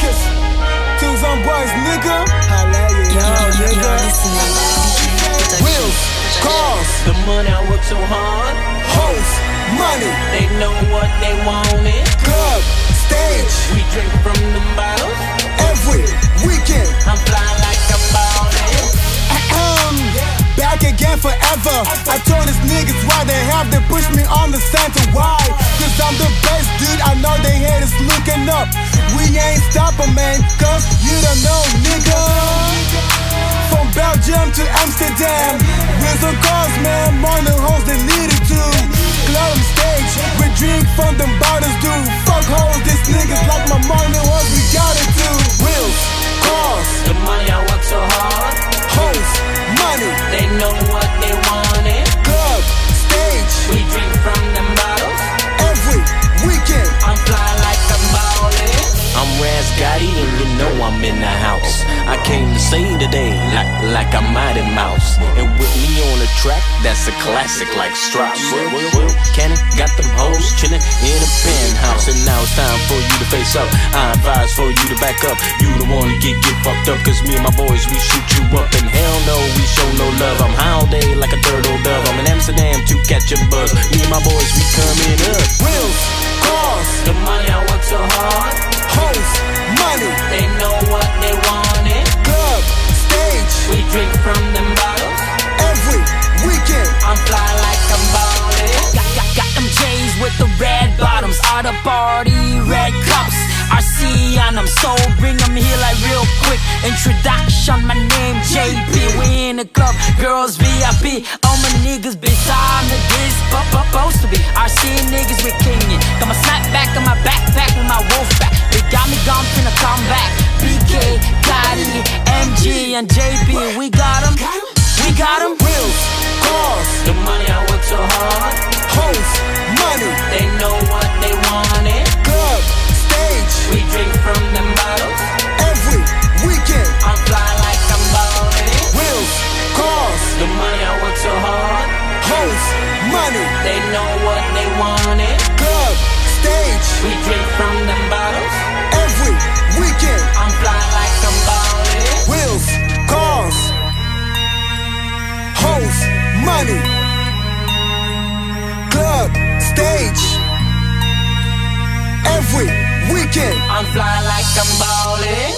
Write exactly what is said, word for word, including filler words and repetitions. niggas. Things on boys, nigga. Holla at you, nigga. Wheels, cars. The money I work so hard. Hoes, money. They know what they wanted. Club, stage. We drink from the bottles. Every weekend. I'm fly like a ballin'. Um, back again forever. I told these niggas why they have to push me on the center. Why? Cause I'm the best dude. I know they hate us looking up. We ain't stopping, man. Cause you don't know, nigga. From Belgium to Amsterdam. Wheels on cars, man. More than hoes they needed to. Club stage. We drink from them bottles, dude. Fuck hoes, these niggas like my mom knew what we gotta do. Wheels, cars. The money I work so hard. Hoes, money. They know what they wanted. Club stage. We drink from them bottles. Every weekend. I'm fly like a ballin'. I'm Rass Gotti and you know I'm in the house. I came to sing today like, like a Mighty Mouse. And with me on the track, that's a classic like Strauss. Cannon got them hoes chillin' in a penthouse. And now it's time for you to face up. I advise for you to back up. You don't wanna get, get fucked up. Cause me and my boys, we shoot you up. And hell no, we show no love. I'm high all day like a turtle dove. I'm in Amsterdam to catch a buzz. Me and my boys, we coming up. Wheels, cars. The money I work so hard. Hoes, money. They know what they wanted. Club, stage. We drink from them bottles. Every weekend. I'm fly like I'm ballin'. Got, got, got them J's with the red bottoms. All the party red cups. R C on them, so bring them here like real quick. Introduction, my name J P. We in the club, girls V I P. All my niggas beside me, this supposed to be R C niggas, we clingin'. Got my snapback on my backpack with my wolf back. They got me gone, finna come back. B K, Gotti, M G, and J P. We got them, we got them. Wheels, cars. The money I work so hard. Hoes, money. They know what they wanted. Club, stage. We drink from them bottles. Every weekend. I'm fly like I'm ballin'. Wheels, cars. The money I work so hard. Hoes, money. They know what they wanted. Club, stage. We drink from them bottles. Every weekend. I'm fly like I'm ballin'. Wheels, cars. Hoes, money. Club, stage. Every weekend. I'm fly like I'm ballin'.